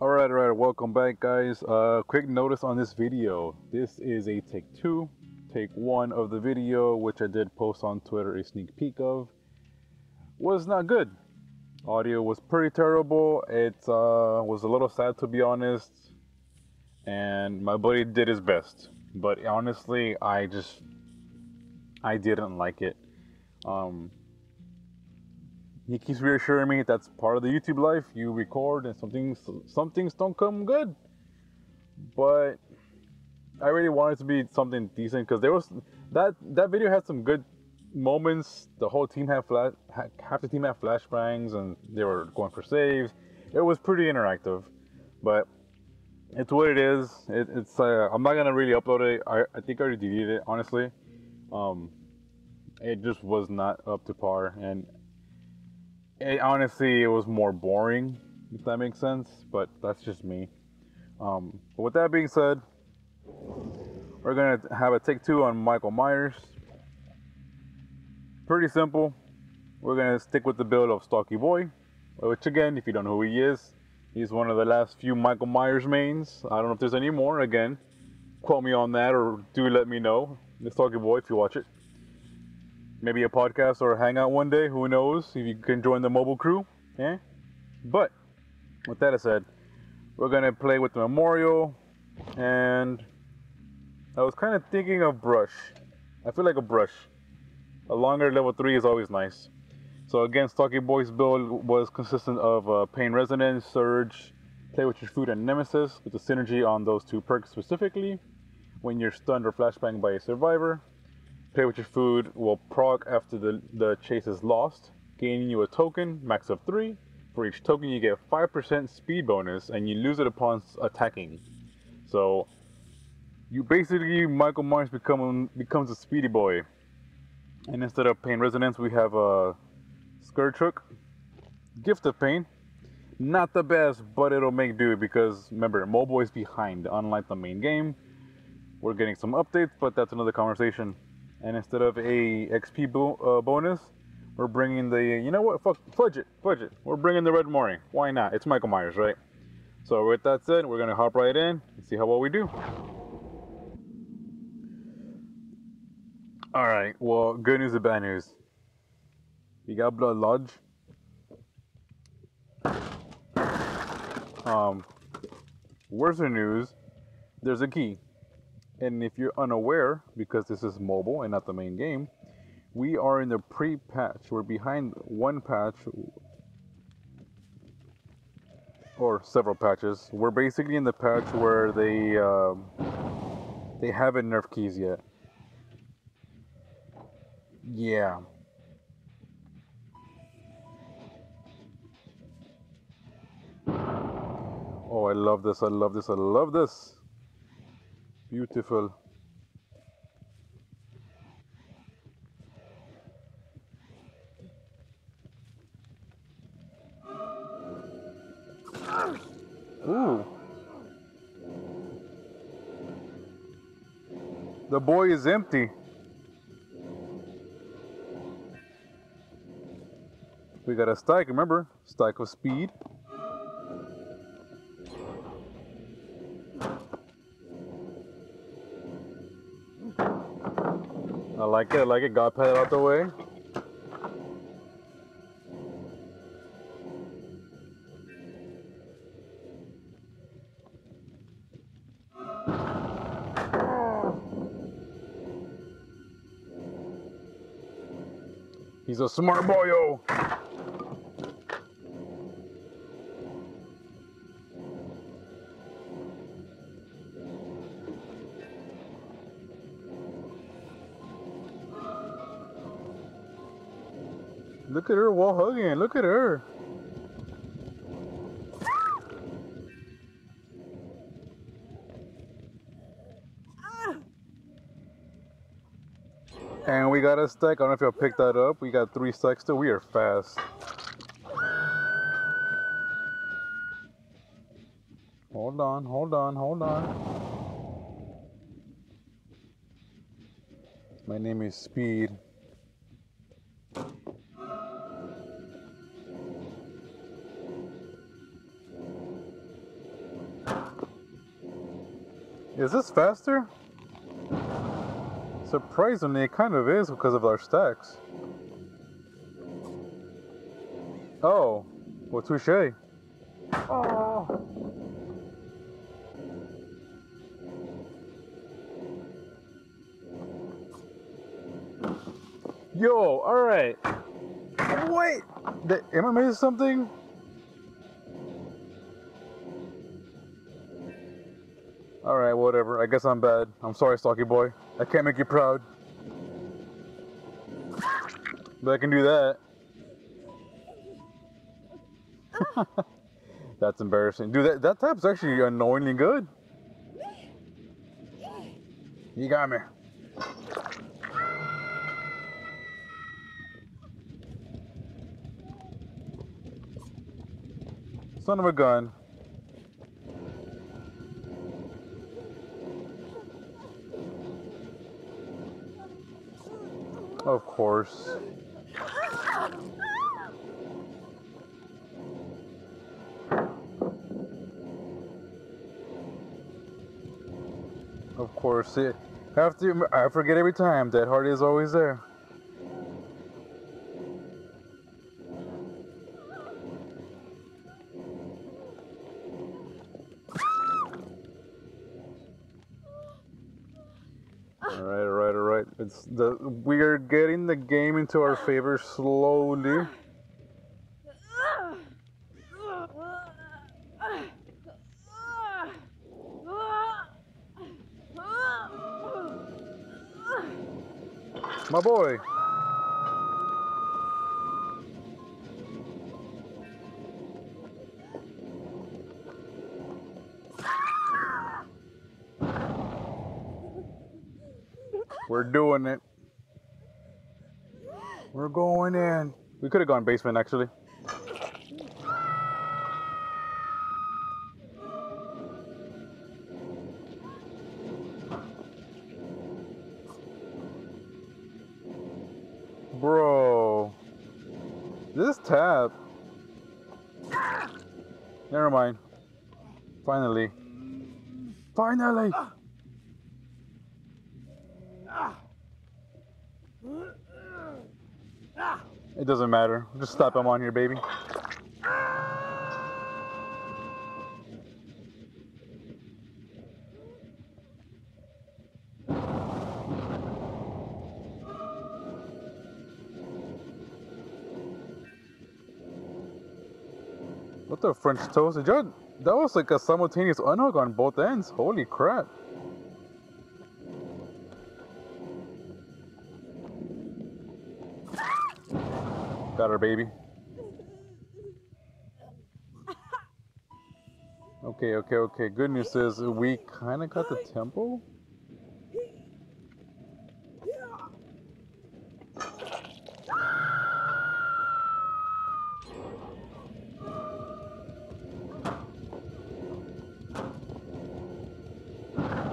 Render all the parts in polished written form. All right, welcome back guys. Quick notice on this video. This is a take one of the video, which I did post on Twitter. A sneak peek of was not good. Audio was pretty terrible. It was a little sad, to be honest, and my buddy did his best, but honestly I didn't like it. He keeps reassuring me that's part of the YouTube life. You record and some things don't come good, but I really wanted to be something decent, because there was that video had some good moments. The whole team had half the team had flashbangs and they were going for saves. It was pretty interactive, but it's what it is. I'm not gonna really upload it. I think I already deleted it, honestly. It just was not up to par, and honestly, it was more boring, if that makes sense, but that's just me. But with that being said, we're gonna have a take 2 on Michael Myers. Pretty simple. We're gonna stick with the build of Stalky Boy, which again, if you don't know who he is, he's one of the last few Michael Myers mains. I don't know if there's any more. Again, quote me on that, or do let me know. The Stalky Boy, if you watch it. Maybe a podcast or a hangout one day, who knows, if you can join the mobile crew, eh? But with that said, we're gonna play with the memorial, and I was kind of thinking of brush. I feel like a brush, a longer level 3 is always nice. So again, Stalky Boy's build was consistent of Pain Resonance, Surge, Play With Your Food, and Nemesis, with the synergy on those two perks specifically. When you're stunned or flashbanged by a survivor, Play With Your Food will proc after the chase is lost, gaining you a token, max of 3. For each token, you get 5% speed bonus, and you lose it upon attacking. So, you basically, Michael Myers becomes a speedy boy. And instead of Pain Resonance, we have a Scourge hook, Gift of Pain. Not the best, but it'll make do, because remember, mobile is behind, unlike the main game. We're getting some updates, but that's another conversation. And instead of a XP bonus, we're bringing the, you know what, fuck, fudge it. We're bringing the Red Mori. Why not? It's Michael Myers, right? So with that said, we're gonna hop right in and see how well we do. All right, well, good news and bad news. We got Blood Lodge. Worse news, there's a key. And if you're unaware, because this is mobile and not the main game, we are in the pre-patch. We're behind one patch or several patches. We're basically in the patch where they haven't nerfed keys yet. Yeah. Oh, I love this. I love this. I love this. Beautiful. Ooh. The boy is empty. We got a stack, remember? Stack of speed. I like it, got pet out the way. He's a smart boyo. Look at her wall hugging, look at her. And we got a stack, I don't know if y'all picked that up. We got 3 stacks too, we are fast. Hold on. My name is Speed. Is this faster? Surprisingly, it kind of is because of our stacks. Oh, well, touche. Oh. Yo, all right. Wait, am I missing something? All right, whatever. I guess I'm bad. I'm sorry, Stalky Boy. I can't make you proud. But I can do that. That's embarrassing. Dude, that tap's actually annoyingly good. You got me. Son of a gun. Of course. Of course. I forget every time. Dead Heart is always there. We are getting the game into our favor slowly. My boy. We're doing it. We're going in. We could have gone basement, actually. Bro. This tap. Never mind. Finally. Finally! It doesn't matter. Just stop him on here, baby. What the French toast? Did y'all, that was like a simultaneous unhook on both ends. Holy crap. Got her, baby. Okay. Good news is we kind of got the tempo.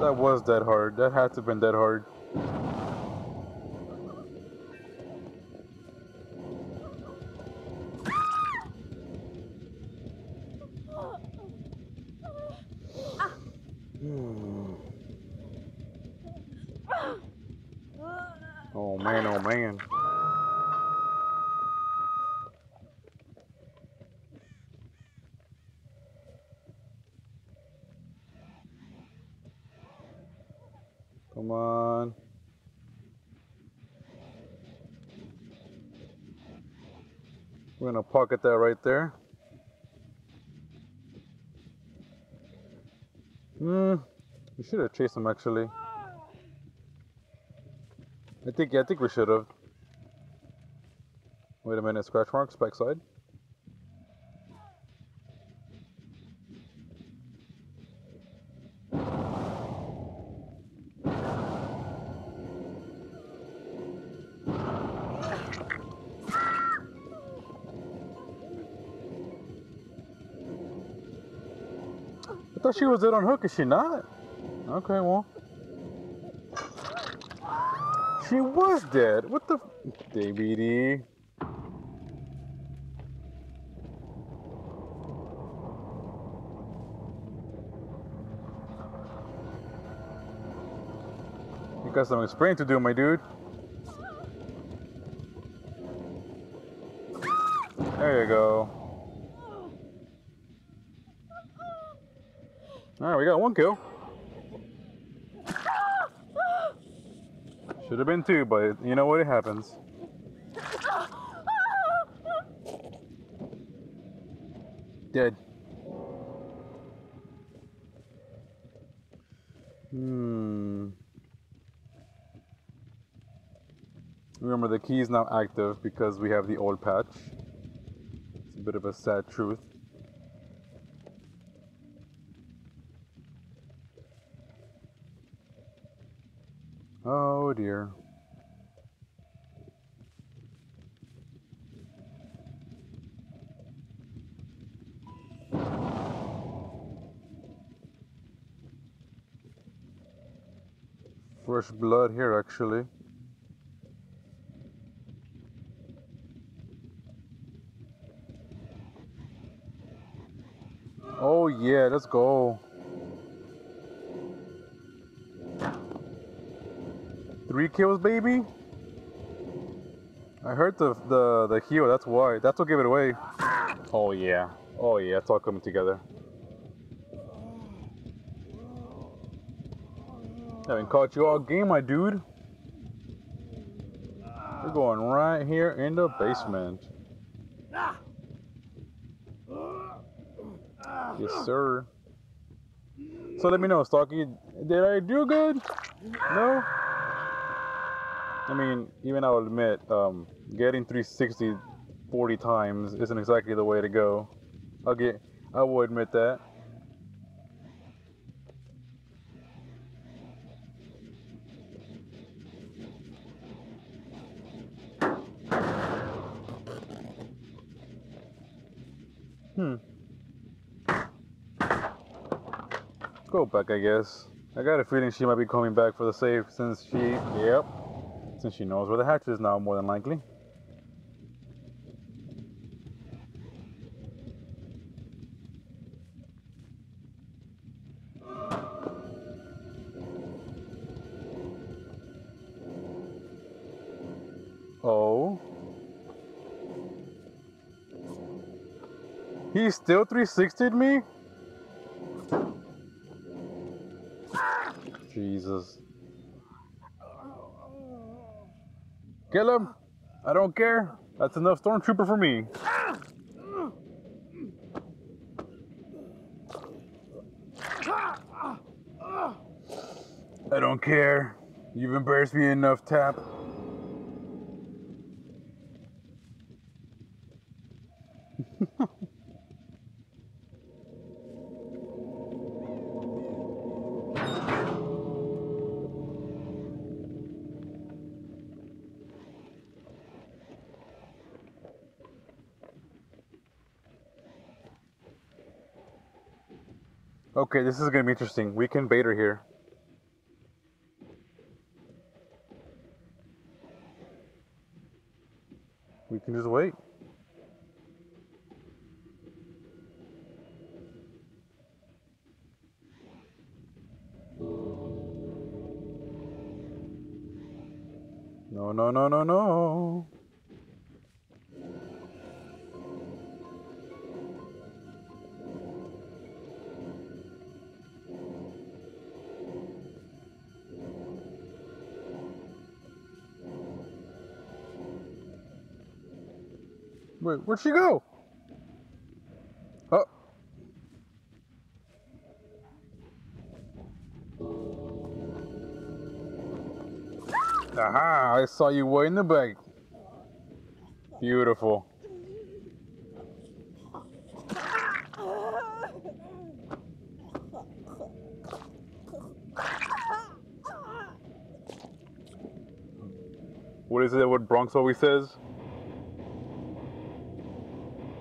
That was Dead Hard. That had to have been Dead Hard. Oh man. Come on. We're gonna pocket that right there. We should have chased him actually. I think we should have. Wait a minute, scratch marks, backside. I thought she was dead on hook, is she not? Okay, well. She was dead. What the f DBD. You got some explaining to do, my dude. There you go. Alright, we got one kill. Should have been two, but you know what, it happens. Dead. Remember, the key is now active because we have the old patch. It's a bit of a sad truth. Oh dear. Fresh blood here, actually. Oh yeah, let's go. 3 kills, baby. I heard the heal. That's why. That's what gave it away. Oh yeah. Oh yeah. It's all coming together. Haven't caught you all game, my dude. We're going right here in the basement. Yes, sir. So let me know, Stalky. Did I do good? No? I mean, even I'll admit, getting 360 40 times isn't exactly the way to go. I will admit that. Go back, I guess. I got a feeling she might be coming back for the save since she, since she knows where the hatch is now, more than likely. Oh. He still 360'd me? Jesus. Kill him. I don't care. That's enough stormtrooper for me. I don't care. You've embarrassed me enough, Tap. Okay, this is gonna be interesting. We can bait her here. We can just wait. No, no, no, no, no. Wait, where'd she go? Oh. Aha, I saw you way in the back. Beautiful. What is it that what Bronx always says?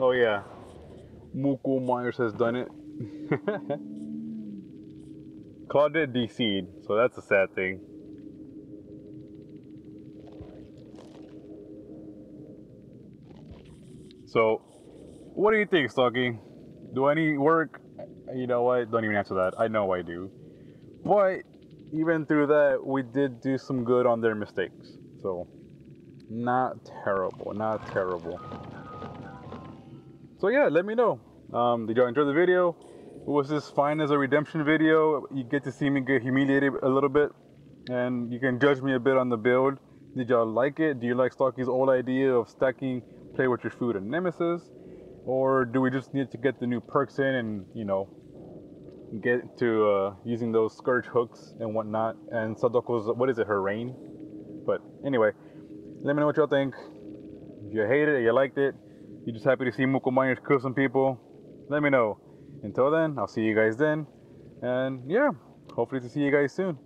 Oh yeah, Michael Myers has done it. Claudette DC'd, so that's a sad thing. So, what do you think, Stalky? Do I need work? You know what, don't even answer that. I know I do. But even through that, we did do some good on their mistakes. So, not terrible, not terrible. So yeah, let me know. Did y'all enjoy the video? Was this fine as a redemption video? You get to see me get humiliated a little bit, and you can judge me a bit on the build. Did y'all like it? Do you like Stalky's old idea of stacking Play With Your Food and Nemesis? Or do we just need to get the new perks in and, you know, get to using those Scourge hooks and whatnot, and Sadoko's, what is it, her reign? But anyway, let me know what y'all think. If you hate it or you liked it, you're just happy to see Michael Myers kill some people, let me know. Until then, I'll see you guys then, and yeah, hopefully to see you guys soon.